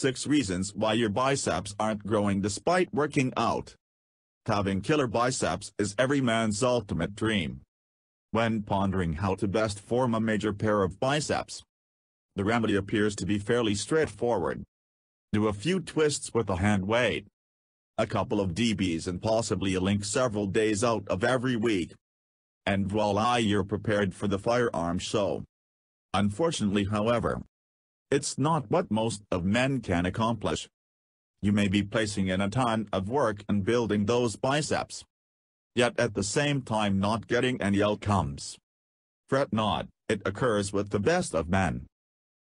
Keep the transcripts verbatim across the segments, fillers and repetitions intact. six Reasons Why Your Biceps Aren't Growing Despite Working Out. Having killer biceps is every man's ultimate dream. When pondering how to best form a major pair of biceps, the remedy appears to be fairly straightforward. Do a few twists with a hand weight, a couple of D Bs, and possibly a link several days out of every week. And voila, you're prepared for the firearm show. Unfortunately, however, it's not what most of men can accomplish. You may be placing in a ton of work and building those biceps, yet at the same time not getting any outcomes. Fret not, it occurs with the best of men.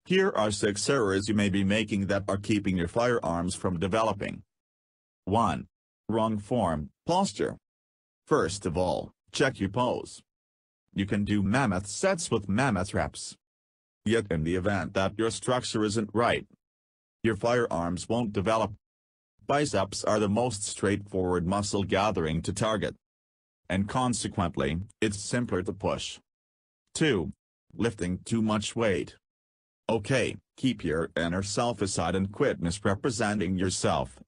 Here are six errors you may be making that are keeping your firearms from developing. one. Wrong form, posture. First of all, check your pose. You can do mammoth sets with mammoth reps, yet in the event that your structure isn't right, your firearms won't develop. Biceps are the most straightforward muscle gathering to target, and consequently, it's simpler to push. two. Lifting too much weight. Okay, keep your inner self aside and quit misrepresenting yourself.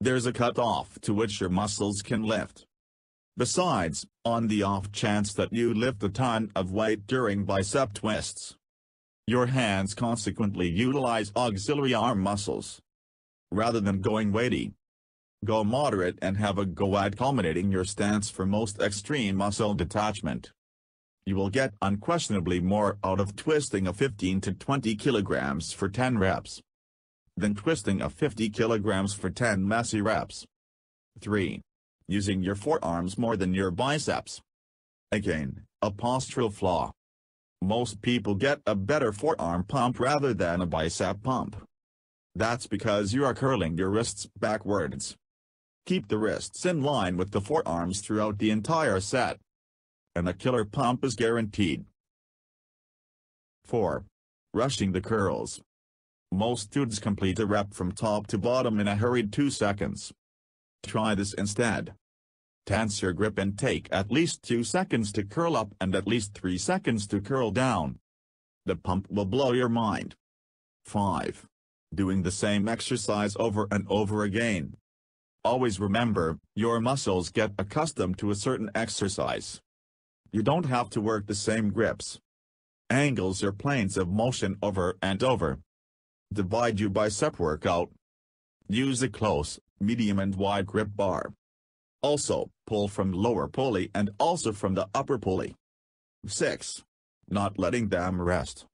There's a cutoff to which your muscles can lift. Besides, on the off chance that you lift a ton of weight during bicep twists, your hands consequently utilize auxiliary arm muscles. Rather than going weighty, go moderate and have a go at culminating your stance for most extreme muscle detachment. You will get unquestionably more out of twisting a fifteen to twenty kilograms for ten reps than twisting a fifty kilograms for ten messy reps. three. Using your forearms more than your biceps. Again, a postural flaw. Most people get a better forearm pump rather than a bicep pump. That's because you are curling your wrists backwards. Keep the wrists in line with the forearms throughout the entire set, and the killer pump is guaranteed. four. Rushing the curls. Most dudes complete a rep from top to bottom in a hurried two seconds. Try this instead. Tense your grip and take at least two seconds to curl up and at least three seconds to curl down. The pump will blow your mind. five. Doing the same exercise over and over again. Always remember, your muscles get accustomed to a certain exercise. You don't have to work the same grips, angles, or planes of motion over and over. Divide your bicep workout. Use a close, medium, and wide grip bar. Also, pull from lower pulley and also from the upper pulley. six. Not letting them rest.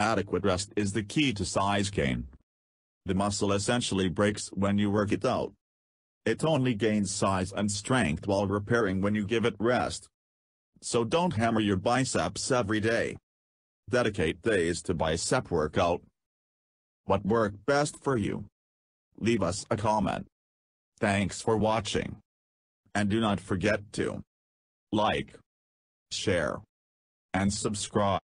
Adequate rest is the key to size gain. The muscle essentially breaks when you work it out. It only gains size and strength while repairing when you give it rest. So don't hammer your biceps every day. Dedicate days to bicep workout. What worked best for you? Leave us a comment. Thanks for watching. And do not forget to like, share, and subscribe.